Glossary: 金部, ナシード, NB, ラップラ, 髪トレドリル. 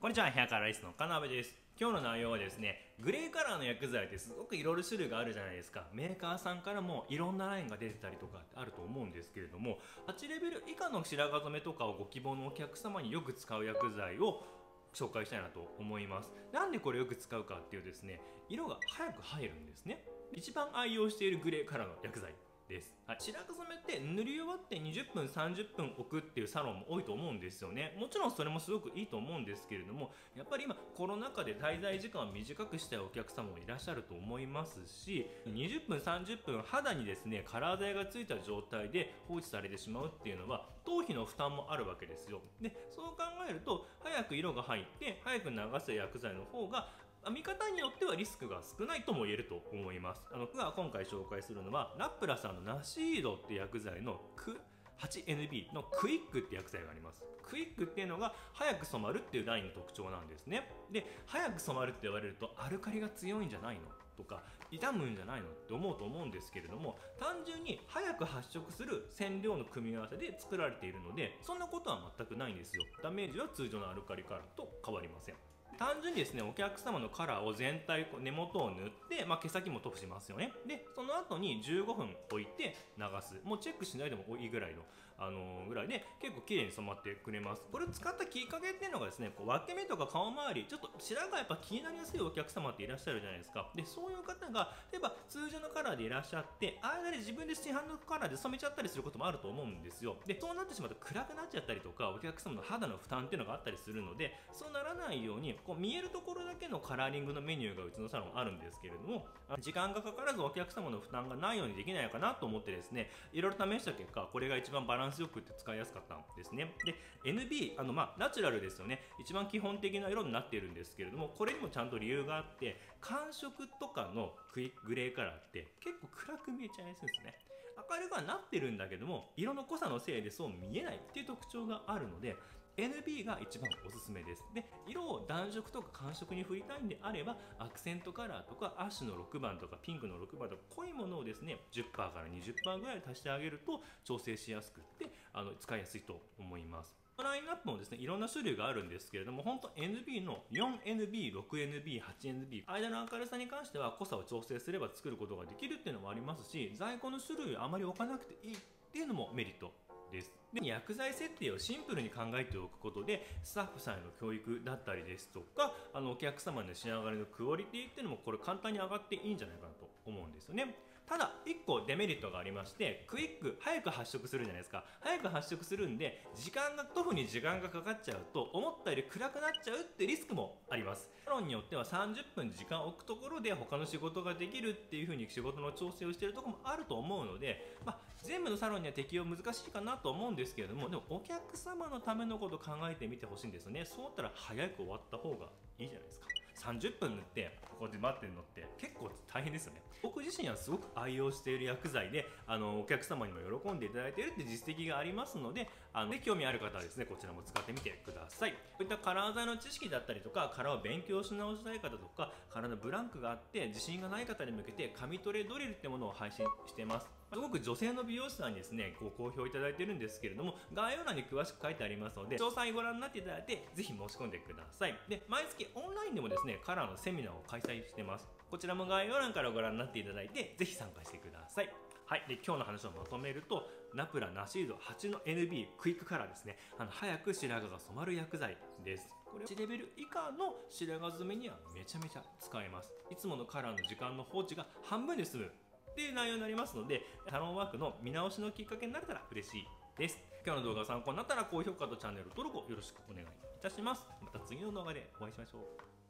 こんにちは、ヘアカラーリストの金部です。今日の内容はですね、グレーカラーの薬剤ってすごくいろいろ種類があるじゃないですか。メーカーさんからもいろんなラインが出てたりとかあると思うんですけれども、8レベル以下の白髪染めとかをご希望のお客様によく使う薬剤を紹介したいなと思います。なんでこれよく使うかっていうですね、色が早く入るんですね。一番愛用しているグレーカラーの薬剤です。白髪染めって塗り終わって20分30分置くっていうサロンも多いと思うんですよね。もちろんそれもすごくいいと思うんですけれども、やっぱり今コロナ禍で滞在時間を短くしたいお客様もいらっしゃると思いますし、20分30分肌にですねカラー剤がついた状態で放置されてしまうっていうのは頭皮の負担もあるわけですよ。でそう考えると早く色が入って早く流せる薬剤の方が見方によってはリスクが少ないとも言えると思います。僕が今回紹介するのはラップラさんのナシードって薬剤の 8NB のクイックって薬剤があります。クイックっていうのが早く染まるっていうラインの特徴なんですね。で早く染まるって言われるとアルカリが強いんじゃないのとか傷むんじゃないのって思うと思うんですけれども、単純に早く発色する染料の組み合わせで作られているので、そんなことは全くないんですよ。ダメージは通常のアルカリカラーと変わりません。単純にですねお客様のカラーを全体根元を塗って、毛先も塗布しますよね。でその後に15分置いて流す、もうチェックしないでもいいぐらいの、ぐらいで結構綺麗に染まってくれます。これを使ったきっかけっていうのがですね、こう分け目とか顔周りちょっと白髪やっぱ気になりやすいお客様っていらっしゃるじゃないですか。でそういう方が例えば通常のカラーでいらっしゃって間で自分で市販のカラーで染めちゃったりすることもあると思うんですよ。でそうなってしまうと暗くなっちゃったりとかお客様の肌の負担っていうのがあったりするので、そうならないようにこう見えるところだけのカラーリングのメニューがうちのサロンあるんですけれども、時間がかからずお客様の負担がないようにできないかなと思ってですね、いろいろ試した結果これが一番バランスよくって使いやすかったんですね。で NB ナチュラルですよね。一番基本的な色になっているんですけれども、これにもちゃんと理由があって、寒色とかのグレーカラーって結構暗く見えちゃいやすいんですね。明るくはなってるんだけども色の濃さのせいでそう見えないっていう特徴があるので、NB が一番おすすめです。で、色を暖色とか寒色に振りたいんであれば、アクセントカラーとかアッシュの6番とかピンクの6番とか濃いものをですね、10% から 20% ぐらい足してあげると調整しやすくって使いやすいと思います。ラインナップもですねいろんな種類があるんですけれども、本当 NB の 4NB6NB8NB 間の明るさに関しては濃さを調整すれば作ることができるっていうのもありますし、在庫の種類をあまり置かなくていいっていうのもメリットです。で薬剤設定をシンプルに考えておくことでスタッフさんへの教育だったりですとかお客様の仕上がりのクオリティっていうのもこれ簡単に上がっていいんじゃないかなと思うんですよね。ただ1個デメリットがありまして、クイック早く発色するじゃないですか。早く発色するんで特に時間がかかっちゃうと思ったより暗くなっちゃうってリスクもあります。サロンによっては30分時間を置くところで他の仕事ができるっていう風に仕事の調整をしてるところもあると思うので、全部のサロンには適用難しいかなと思うんですけれども、でもお客様のためのことを考えてみてほしいんですよね。そうだったら早く終わった方がいいじゃないですか。30分塗ってここで待ってるのって結構大変ですよね。僕自身はすごく愛用している薬剤でお客様にも喜んでいただいているって実績がありますので、興味ある方はですねこちらも使ってみてください。こういったカラー剤の知識だったりとかカラーを勉強し直したい方とかカラーのブランクがあって自信がない方に向けて髪トレドリルってものを配信してます。すごく女性の美容師さんにですねご好評いただいてるんですけれども、概要欄に詳しく書いてありますので詳細ご覧になっていただいてぜひ申し込んでください。で毎月オンラインでもですねカラーのセミナーを開催してます。こちらも概要欄からご覧になっていただいてぜひ参加してください。はい、で今日の話をまとめると、ラプラナシード 8NB クイックカラーですね。早く白髪が染まる薬剤です。これ1レベル以下の白髪染めにはめちゃめちゃ使えます。いつものカラーの時間の放置が半分で済むっていう内容になりますので、サロンワークの見直しのきっかけになれたら嬉しいです。今日の動画が参考になったら高評価とチャンネル登録をよろしくお願いいたします。また次の動画でお会いしましょう。